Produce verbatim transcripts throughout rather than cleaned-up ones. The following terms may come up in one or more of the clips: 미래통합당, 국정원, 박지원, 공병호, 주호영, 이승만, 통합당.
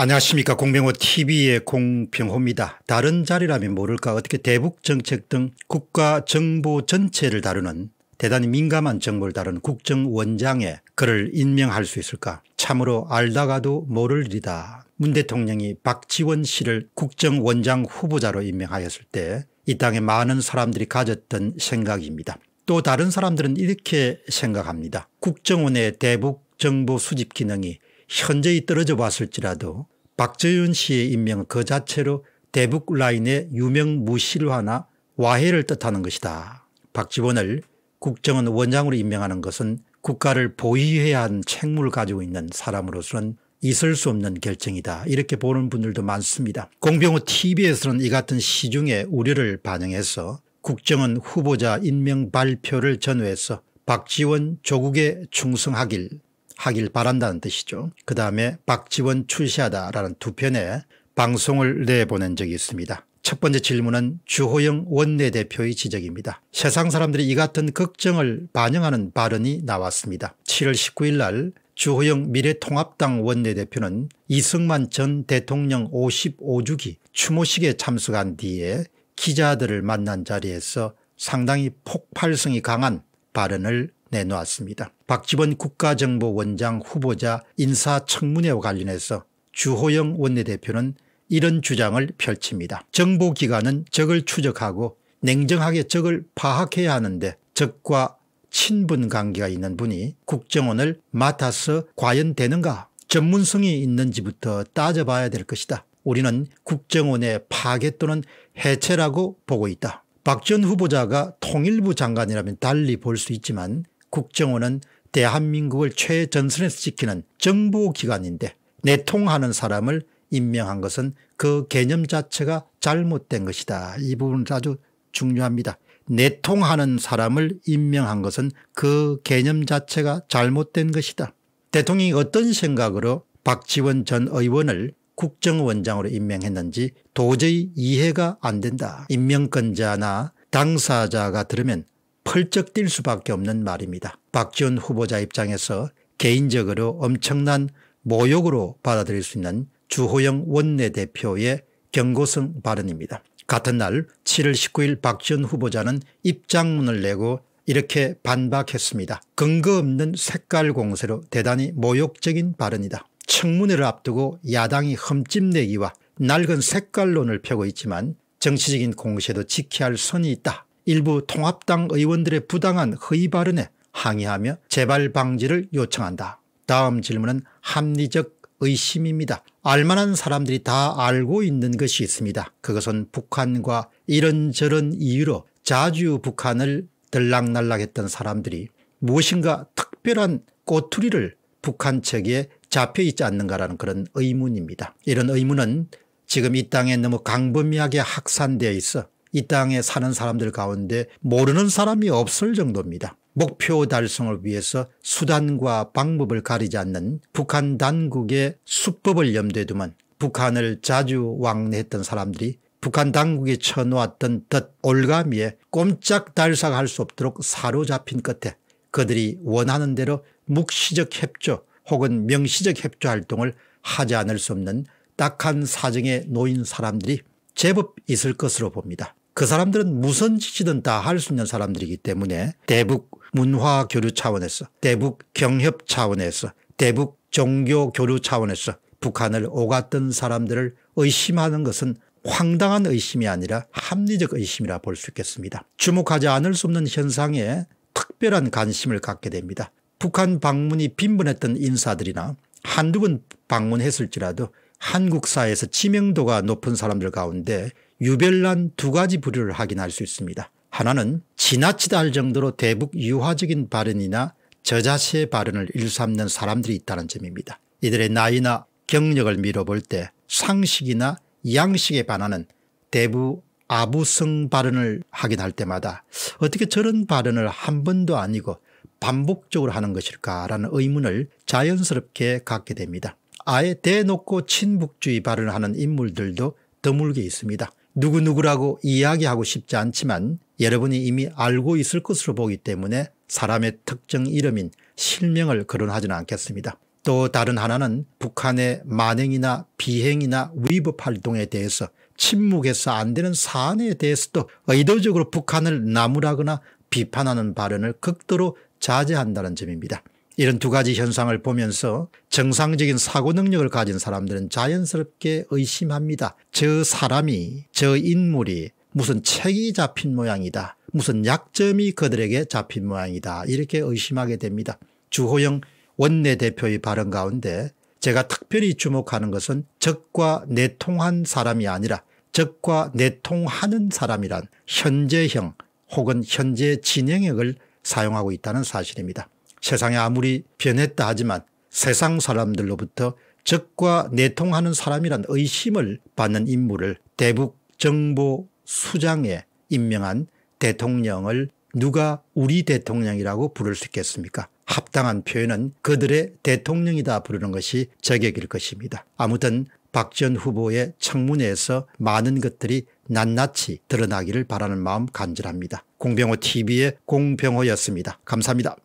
안녕하십니까. 공병호 티비의 공병호입니다. 다른 자리라면 모를까 어떻게 대북 정책 등 국가 정보 전체를 다루는 대단히 민감한 정보를 다루는 국정원장에 그를 임명할 수 있을까. 참으로 알다가도 모를 일이다. 문 대통령이 박지원 씨를 국정원장 후보자로 임명하였을 때 이 땅의 많은 사람들이 가졌던 생각입니다. 또 다른 사람들은 이렇게 생각합니다. 국정원의 대북 정보 수집 기능이 현저히 떨어져 봤을지라도 박지원 씨의 임명은 그 자체로 대북 라인의 유명무실화나 와해를 뜻하는 것이다. 박지원을 국정원 원장으로 임명하는 것은 국가를 보위해야 한 책무를 가지고 있는 사람으로서는 있을 수 없는 결정이다. 이렇게 보는 분들도 많습니다. 공병호 티비에서는 이 같은 시중의 우려를 반영해서 국정원 후보자 임명 발표를 전후해서 박지원 조국에 충성하길 하길 바란다는 뜻이죠. 그 다음에 박지원 출시하다라는 두 편의 방송을 내보낸 적이 있습니다. 첫 번째 질문은 주호영 원내대표의 지적입니다. 세상 사람들이 이 같은 걱정을 반영하는 발언이 나왔습니다. 칠월 십구일 날 주호영 미래통합당 원내대표는 이승만 전 대통령 오십오주기 추모식에 참석한 뒤에 기자들을 만난 자리에서 상당히 폭발성이 강한 발언을 내놓았습니다. 박지원 국가정보원장 후보자 인사청문회와 관련해서 주호영 원내대표는 이런 주장을 펼칩니다. 정보기관은 적을 추적하고 냉정하게 적을 파악해야 하는데 적과 친분관계가 있는 분이 국정원을 맡아서 과연 되는가? 전문성이 있는지부터 따져봐야 될 것이다. 우리는 국정원의 파괴 또는 해체라고 보고 있다. 박지원 후보자가 통일부 장관이라면 달리 볼 수 있지만 국정원은 대한민국을 최전선에서 지키는 정보기관인데 내통하는 사람을 임명한 것은 그 개념 자체가 잘못된 것이다. 이 부분은 아주 중요합니다. 내통하는 사람을 임명한 것은 그 개념 자체가 잘못된 것이다. 대통령이 어떤 생각으로 박지원 전 의원을 국정원장으로 임명했는지 도저히 이해가 안 된다. 임명권자나 당사자가 들으면 펄쩍 뛸 수밖에 없는 말입니다. 박지원 후보자 입장에서 개인적으로 엄청난 모욕으로 받아들일 수 있는 주호영 원내대표의 경고성 발언입니다. 같은 날 칠월 십구일 박지원 후보자는 입장문을 내고 이렇게 반박했습니다. 근거 없는 색깔 공세로 대단히 모욕적인 발언이다. 청문회를 앞두고 야당이 흠집내기와 낡은 색깔론을 펴고 있지만 정치적인 공세도 지켜야 할 선이 있다. 일부 통합당 의원들의 부당한 허위 발언에 항의하며 재발 방지를 요청한다. 다음 질문은 합리적 의심입니다. 알만한 사람들이 다 알고 있는 것이 있습니다. 그것은 북한과 이런저런 이유로 자주 북한을 들락날락했던 사람들이 무엇인가 특별한 꼬투리를 북한 측에 잡혀 있지 않는가라는 그런 의문입니다. 이런 의문은 지금 이 땅에 너무 광범위하게 확산되어 있어 이 땅에 사는 사람들 가운데 모르는 사람이 없을 정도입니다. 목표 달성을 위해서 수단과 방법을 가리지 않는 북한 당국의 수법을 염두에 두면 북한을 자주 왕래했던 사람들이 북한 당국이 쳐놓았던 듯 올가미에 꼼짝달싹할 수 없도록 사로잡힌 끝에 그들이 원하는 대로 묵시적 협조 혹은 명시적 협조 활동을 하지 않을 수 없는 딱한 사정에 놓인 사람들이 제법 있을 것으로 봅니다. 그 사람들은 무슨 짓이든 다 할 수 있는 사람들이기 때문에 대북 문화 교류 차원에서 대북 경협 차원에서 대북 종교 교류 차원에서 북한을 오갔던 사람들을 의심하는 것은 황당한 의심이 아니라 합리적 의심이라 볼 수 있겠습니다. 주목하지 않을 수 없는 현상에 특별한 관심을 갖게 됩니다. 북한 방문이 빈번했던 인사들이나 한두 번 방문했을지라도 한국사회에서 지명도가 높은 사람들 가운데 유별난 두 가지 부류를 확인할 수 있습니다. 하나는 지나치다 할 정도로 대북 유화적인 발언이나 저자세 발언을 일삼는 사람들이 있다는 점입니다. 이들의 나이나 경력을 미뤄볼 때 상식이나 양식에 반하는 대북 아부성 발언을 확인할 때마다 어떻게 저런 발언을 한 번도 아니고 반복적으로 하는 것일까라는 의문을 자연스럽게 갖게 됩니다. 아예 대놓고 친북주의 발언을 하는 인물들도 드물게 있습니다. 누구누구라고 이야기하고 싶지 않지만 여러분이 이미 알고 있을 것으로 보기 때문에 사람의 특정 이름인 실명을 거론하지는 않겠습니다. 또 다른 하나는 북한의 만행이나 비행이나 위법 활동에 대해서 침묵해서 안 되는 사안에 대해서도 의도적으로 북한을 나무라거나 비판하는 발언을 극도로 자제한다는 점입니다. 이런 두 가지 현상을 보면서 정상적인 사고 능력을 가진 사람들은 자연스럽게 의심합니다. 저 사람이, 저 인물이 무슨 책이 잡힌 모양이다. 무슨 약점이 그들에게 잡힌 모양이다. 이렇게 의심하게 됩니다. 주호영 원내대표의 발언 가운데 제가 특별히 주목하는 것은 적과 내통한 사람이 아니라 적과 내통하는 사람이란 현재형 혹은 현재 진행형을 사용하고 있다는 사실입니다. 세상이 아무리 변했다 하지만 세상 사람들로부터 적과 내통하는 사람이란 의심을 받는 인물을 대북 정보 수장에 임명한 대통령을 누가 우리 대통령이라고 부를 수 있겠습니까? 합당한 표현은 그들의 대통령이다 부르는 것이 제격일 것입니다. 아무튼 박지원 후보의 청문회에서 많은 것들이 낱낱이 드러나기를 바라는 마음 간절합니다. 공병호티비의 공병호였습니다. 감사합니다.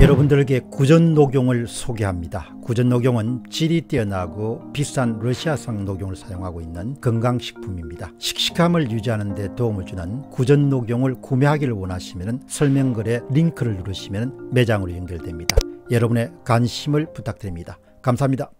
여러분들에게 구전 녹용을 소개합니다. 구전 녹용은 질이 뛰어나고 비싼 러시아산 녹용을 사용하고 있는 건강식품입니다. 식식함을 유지하는 데 도움을 주는 구전 녹용을 구매하기를 원하시면 설명글에 링크를 누르시면 매장으로 연결됩니다. 여러분의 관심을 부탁드립니다. 감사합니다.